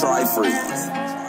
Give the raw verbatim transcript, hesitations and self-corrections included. Trifreeze.